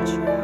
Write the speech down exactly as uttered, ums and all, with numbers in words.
the truth.